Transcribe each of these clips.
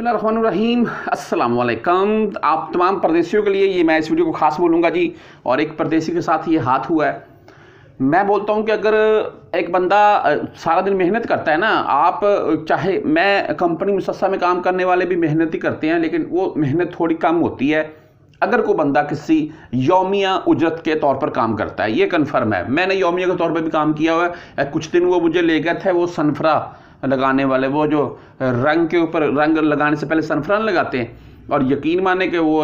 बिस्मिल्लाहिर्रहमानिर्रहीम, अस्सलाम वालेकुम। आप तमाम परदेशियों के लिए ये मैं इस वीडियो को ख़ास बोलूँगा जी। और एक परदेशी के साथ ये हाथ हुआ है। मैं बोलता हूँ कि अगर एक बंदा सारा दिन मेहनत करता है ना, आप चाहे मैं कंपनी मुसस्सा में काम करने वाले भी मेहनत ही करते हैं, लेकिन वो मेहनत थोड़ी कम होती है अगर कोई बंदा किसी योमिया उजरत के तौर पर काम करता है। ये कन्फर्म है, मैंने योमिया के तौर पर भी काम किया हुआ है। कुछ दिन वो मुझे ले गए थे, वो सनफ्रा लगाने वाले, वो जो रंग के ऊपर रंग लगाने से पहले सनफ्रान लगाते हैं। और यकीन माने कि वो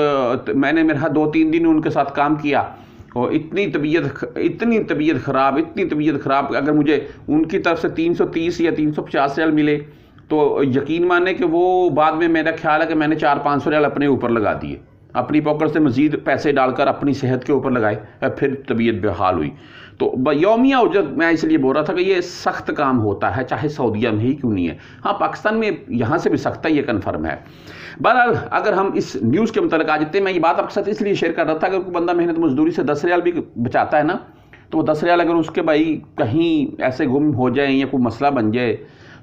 मैंने मेरा 2-3 दिन उनके साथ काम किया और इतनी तबीयत ख़राब। अगर मुझे उनकी तरफ से 330 या 350 रियाल मिले तो यकीन माने कि वो बाद में, मेरा ख्याल है कि मैंने 400-500 रियाल अपने ऊपर लगा दिए, अपनी पॉकेट से मज़ीद पैसे डालकर अपनी सेहत के ऊपर लगाए, फिर तबीयत बेहाल हुई। तो यौमिया उजरत मैं इसलिए बोल रहा था कि ये सख्त काम होता है, चाहे सऊदीया में ही क्यों नहीं है। हाँ, पाकिस्तान में यहाँ से भी सख्त है, ये कन्फर्म है। बहरहाल, अगर हम इस न्यूज़ के मुताबिक आ जाते हैं, मैं ये बात आपके साथ इसलिए शेयर कर रहा था कि कोई बंदा मेहनत मजदूरी से 10 रियाल भी बचाता है ना, तो वो 10 रियाल अगर उसके भाई कहीं ऐसे गुम हो जाए या कोई मसला बन जाए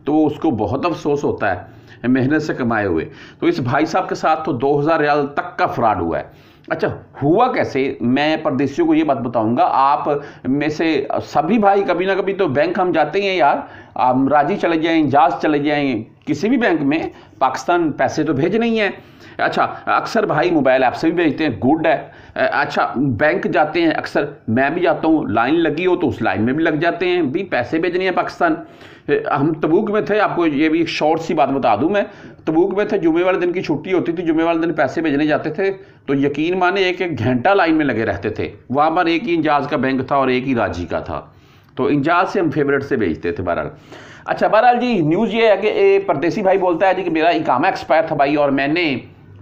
तो उसको बहुत अफसोस होता है, मेहनत से कमाए हुए। तो इस भाई साहब के साथ तो 2000 रियाल तक का फ्रॉड हुआ है। अच्छा, हुआ कैसे? मैं परदेशियों को ये बात बताऊंगा। आप में से सभी भाई कभी ना कभी तो बैंक हम जाते हैं यार, आप राजी चले जाएं, जाज चले जाएं, किसी भी बैंक में। पाकिस्तान पैसे तो भेज नहीं है। अच्छा, अक्सर भाई मोबाइल ऐप से भी भेजते हैं, गुड है। अच्छा, बैंक जाते हैं, अक्सर मैं भी जाता हूँ, लाइन लगी हो तो उस लाइन में भी लग जाते हैं, भी पैसे भेजने हैं। पाकिस्तान, हम तबूक में थे, आपको ये भी एक शॉर्ट सी बात बता दूं, मैं तबूक में थे, जुमे वाले दिन की छुट्टी होती थी, जुमे वाले दिन पैसे भेजने जाते थे तो यकीन माने 1-1 घंटा लाइन में लगे रहते थे। वहाँ पर एक ही इंजाज का बैंक था और एक ही राजी का था, तो इंजाज से हम फेवरेट से भेजते थे। बहरहाल, अच्छा, बहरहाल जी, न्यूज़ ये है कि परदेसी भाई बोलता है जी कि मेरा इकामा एक्सपायर था भाई, और मैंने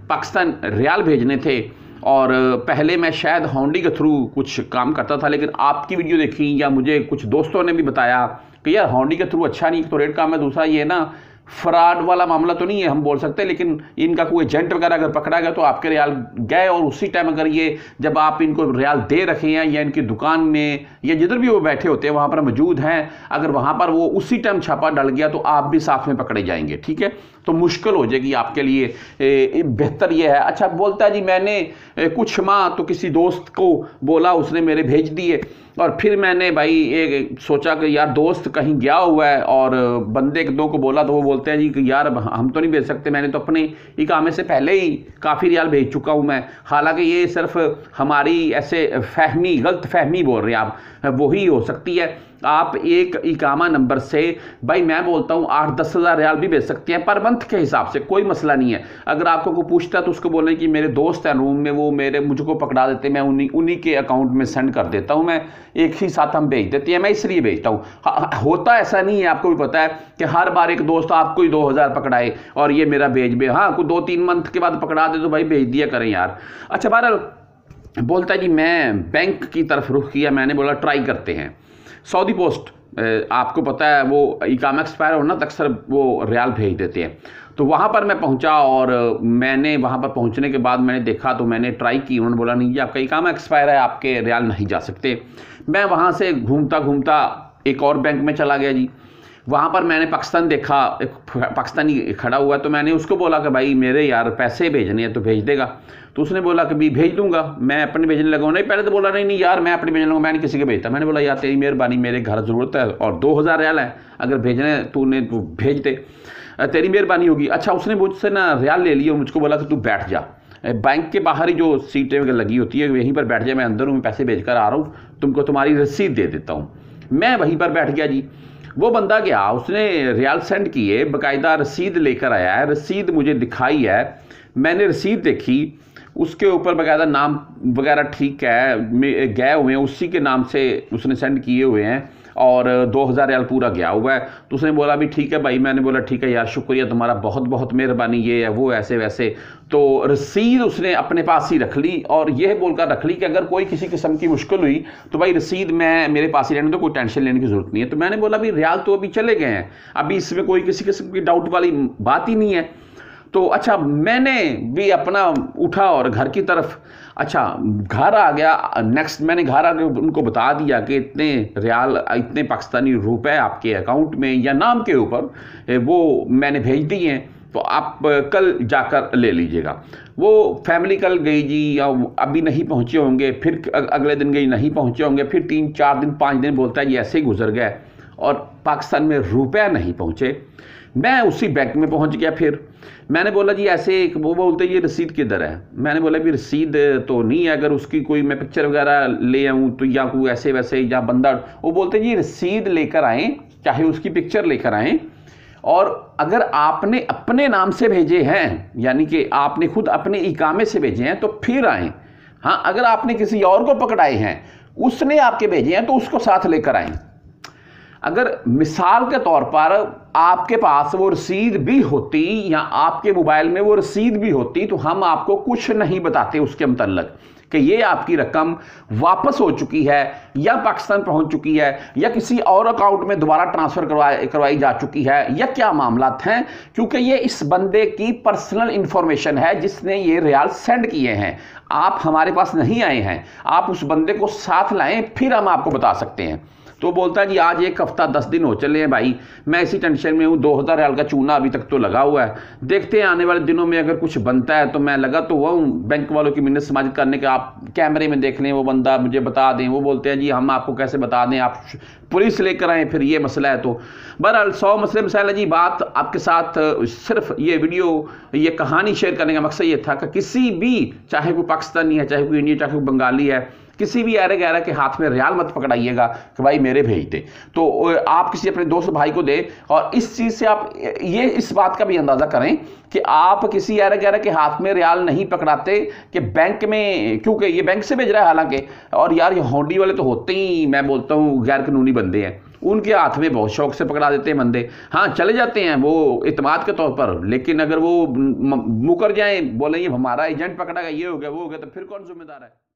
पाकिस्तान रियाल भेजने थे, और पहले मैं शायद हाउंडी के थ्रू कुछ काम करता था, लेकिन आपकी वीडियो देखी या मुझे कुछ दोस्तों ने भी बताया कि यार हाउंडी के थ्रू अच्छा नहीं तो रेट काम है। दूसरा ये ना फ्रॉड वाला मामला तो नहीं है हम बोल सकते, लेकिन इनका कोई एजेंट वगैरह अगर पकड़ा गया तो आपके रियाल गए, और उसी टाइम अगर ये, जब आप इनको रियाल दे रखे हैं या इनकी दुकान में या जिधर भी वो बैठे होते हैं वहाँ पर मौजूद हैं, अगर वहाँ पर वो उसी टाइम छापा डाल गया तो आप भी साथ में पकड़े जाएंगे, ठीक है? तो मुश्किल हो जाएगी आपके लिए। बेहतर ये है। अच्छा, बोलता है जी मैंने कुछ माह तो किसी दोस्त को बोला, उसने मेरे भेज दिए, और फिर मैंने भाई एक सोचा कि यार दोस्त कहीं गया हुआ है, और बंदे दो को बोला तो वो बोलते हैं जी कि यार हम तो नहीं भेज सकते, मैंने तो अपने इकामे से पहले ही काफ़ी रियाल भेज चुका हूँ मैं। हालांकि ये सिर्फ हमारी ऐसे फहमी, गलत फहमी बोल रहे हैं आप, वही हो सकती है। आप एक इकामा नंबर से भाई मैं बोलता हूँ 8-10 हज़ार रियाल भी भेज सकते हैं पर मंथ के हिसाब से, कोई मसला नहीं है। अगर आपको कोई पूछता है तो उसको बोलें कि मेरे दोस्त हैं रूम में, वो मेरे मुझको पकड़ा देते, मैं उन्हीं के अकाउंट में सेंड कर देता हूँ, मैं एक ही साथ हम भेज देते हैं, मैं इसलिए भेजता हूँ। होता ऐसा नहीं है, आपको भी पता है कि हर बार एक दोस्त आपको ही 2 हज़ार पकड़ाए और ये मेरा भेज भी, हाँ, कोई 2-3 मंथ के बाद पकड़ा दे तो भाई भेज दिया करें यार। अच्छा, बहरहाल बोलता है जी मैं बैंक की तरफ रुख किया, मैंने बोला ट्राई करते हैं सऊदी पोस्ट, आपको पता है वो इकामा एक्सपायर होना तो अक्सर वो रियाल भेज देते हैं। तो वहाँ पर मैं पहुँचा, और मैंने वहाँ पर पहुँचने के बाद मैंने देखा तो मैंने ट्राई की, उन्होंने बोला नहीं जी आपका इकामा एक्सपायर है, आपके रियाल नहीं जा सकते। मैं वहाँ से घूमता घूमता एक और बैंक में चला गया जी। वहाँ पर मैंने पाकिस्तान देखा, एक पाकिस्तानी खड़ा हुआ, तो मैंने उसको बोला कि भाई मेरे यार पैसे भेजने हैं तो भेज देगा? तो उसने बोला कि भी भेज दूंगा, मैं अपने भेजने लगा। नहीं, पहले तो बोला नहीं नहीं यार मैं अपने भेजने लगा, मैंने किसी के भेजता। मैंने बोला यार तेरी मेहरबानी, मेरे घर ज़रूरत है और 2000 रियाल है, अगर भेजने तूने तो भेज दे, तेरी मेहरबानी होगी। अच्छा, उसने मुझसे ना रियाल ले लिया, मुझको बोला कि तू बैठ जा, बैंक के बाहर ही जो सीटें वगैरह लगी होती है वहीं पर बैठ जा, मैं अंदर हूँ, मैं पैसे भेज कर आ रहा हूँ, तुमको तुम्हारी रसीद दे देता हूँ। मैं वहीं पर बैठ गया जी। वो बंदा गया, उसने रियाल सेंड किए, बाकायदा रसीद लेकर आया है, रसीद मुझे दिखाई है, मैंने रसीद देखी, उसके ऊपर बाकायदा नाम वगैरह ठीक है, गए हुए हैं उसी के नाम से उसने सेंड किए हुए हैं, और 2000 रियाल पूरा गया हुआ है। तो उसने बोला भी ठीक है भाई, मैंने बोला ठीक है यार शुक्रिया तुम्हारा, बहुत बहुत मेहरबानी, ये है वो ऐसे वैसे। तो रसीद उसने अपने पास ही रख ली, और यह बोलकर रख ली कि अगर कोई किसी किस्म की मुश्किल हुई तो भाई रसीद मैं मेरे पास ही रहने दो, कोई टेंशन लेने की ज़रूरत नहीं है। तो मैंने बोला भी रियाल तो अभी चले गए हैं, अभी इसमें कोई किसी किस्म की डाउट वाली बात ही नहीं है। तो अच्छा, मैंने भी अपना उठा और घर की तरफ, अच्छा घर आ गया। नेक्स्ट मैंने घर आके उनको बता दिया कि इतने रियाल, इतने पाकिस्तानी रुपए आपके अकाउंट में या नाम के ऊपर वो मैंने भेज दिए हैं, तो आप कल जाकर ले लीजिएगा। वो फैमिली कल गई जी या अभी नहीं पहुंचे होंगे, फिर अगले दिन गई नहीं पहुंचे होंगे, फिर 3-4 दिन 5 दिन बोलता है जी ऐसे ही गुजर गए और पाकिस्तान में रुपया नहीं पहुंचे। मैं उसी बैंक में पहुंच गया, फिर मैंने बोला जी ऐसे, वो बोलते ये रसीद किधर है? मैंने बोला भी रसीद तो नहीं है, अगर उसकी कोई मैं पिक्चर वगैरह ले आऊँ तो, या कोई ऐसे वैसे या बंदा, वो बोलते जी रसीद लेकर आएँ, चाहे उसकी पिक्चर लेकर आएँ, और अगर आपने अपने नाम से भेजे हैं यानी कि आपने खुद अपने इकामे से भेजे हैं तो फिर आएँ। हाँ, अगर आपने किसी और को पकड़ाए हैं, उसने आपके भेजे हैं तो उसको साथ लेकर आएँ। अगर मिसाल के तौर पर आपके पास वो रसीद भी होती या आपके मोबाइल में वो रसीद भी होती तो हम आपको कुछ नहीं बताते उसके मतलब कि ये आपकी रकम वापस हो चुकी है या पाकिस्तान पहुंच चुकी है या किसी और अकाउंट में दोबारा ट्रांसफ़र करवाई जा चुकी है या क्या मामला हैं, क्योंकि ये इस बंदे की पर्सनल इंफॉर्मेशन है जिसने ये रियाल सेंड किए हैं। आप हमारे पास नहीं आए हैं, आप उस बंदे को साथ लाएँ फिर हम आपको बता सकते हैं। तो बोलता है जी आज 1 हफ्ता 10 दिन हो चले हैं भाई, मैं इसी टेंशन में हूँ, 2000 रियाल का चूना अभी तक तो लगा हुआ है, देखते हैं आने वाले दिनों में अगर कुछ बनता है तो मैं लगा तो हुआ हूँ बैंक वालों की मिन्नत समाज करने के, आप कैमरे में देख लें, वो बंदा मुझे बता दें। वो बोलते हैं जी हम आपको कैसे बता दें, आप पुलिस लेकर आएँ, फिर ये मसला है। तो बहरहाल 100 मसले मसाइल जी, बात आपके साथ सिर्फ ये वीडियो ये कहानी शेयर करने का मकसद ये था कि किसी भी, चाहे कोई पाकिस्तानी है, चाहे कोई इंडिया, चाहे कोई बंगाली है, किसी भी अरे गहरा के हाथ में रियाल मत पकड़ाइएगा कि भाई मेरे भेज दे, तो आप किसी अपने दोस्त भाई को दे। और इस चीज़ से आप ये इस बात का भी अंदाज़ा करें कि आप किसी अरे गहरा के हाथ में रियाल नहीं पकड़ाते कि बैंक में, क्योंकि ये बैंक से भेज रहा है हालांकि, और यार ये होंडी वाले तो होते ही, मैं बोलता हूँ, गैर कानूनी बंदे हैं, उनके हाथ में बहुत शौक से पकड़ा देते हैं बंदे। हाँ चले जाते हैं वो इतमाद के तौर पर, लेकिन अगर वो मुकर जाएँ, बोलें हमारा एजेंट पकड़ा गया, ये हो गया, वो हो गया, तो फिर कौन जिम्मेदार है?